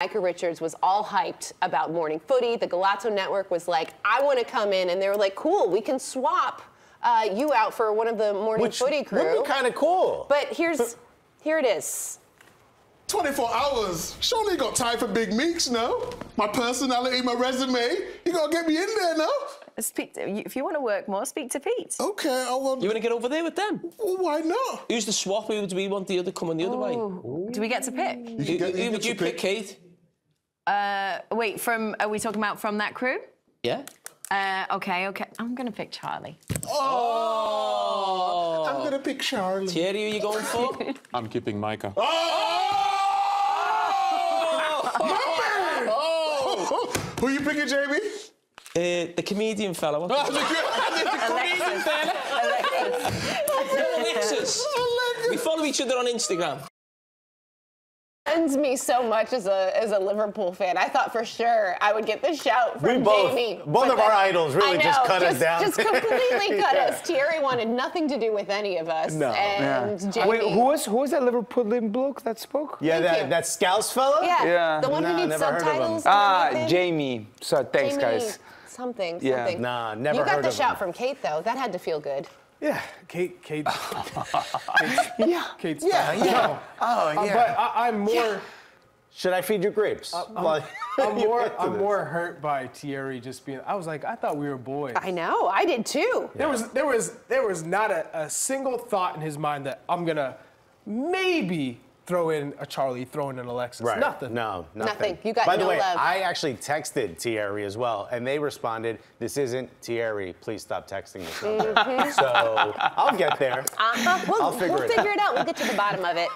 Micah Richards was all hyped about morning footy. The Galato Network was like, I want to come in. And they were like, cool, we can swap you out for one of the morning footy crew. Which would be kind of cool. But here it is. 24 hours. Surely you got time for big meeks, no? My personality, my resume. You got to get me in there, no? Speak to, if you want to work more, speak to Pete. OK, I want... You want to get over there with them? Well, why not? Who's the swap? Who do we want the other coming the other way? Ooh. Do we get to pick? Who would you pick, Kate? Wait, are we talking about from that crew? Yeah. OK. I'm going to pick Charlie. Oh! I'm going to pick Charlie. Thierry, who are you going for? I'm keeping Micah. Oh! Oh! Oh! Who are you picking, Jamie? The comedian fella. Oh, the comedian fella. Alexis. We follow each other on Instagram. Me so much as a Liverpool fan. I thought for sure I would get the shout from Jamie. Both of our idols really just cut us down. Just completely cut us. Thierry wanted nothing to do with any of us. No. And Jamie... Wait, who was that Liverpool bloke that spoke? Yeah, that Scouse fella? Yeah. The one who needs subtitles. Ah, Jamie. So thanks, guys. Something. Nah, never heard of him. You got the shout from Kate, though. That had to feel good. Yeah, Kate. Kate's. Oh, yeah. But I'm more... Yeah. Should I feed you grapes? I'm more hurt by Thierry just being... I was like, I thought we were boys. I know, I did too. Yeah. There was not a single thought in his mind that I'm gonna maybe throw in a Charlie, throw in an Alexis. Right. Nothing. No, nothing. You got no love. By the way, I actually texted Thierry as well, and they responded, "This isn't Thierry. Please stop texting this number." So I'll get there. We'll figure it out. We'll get to the bottom of it.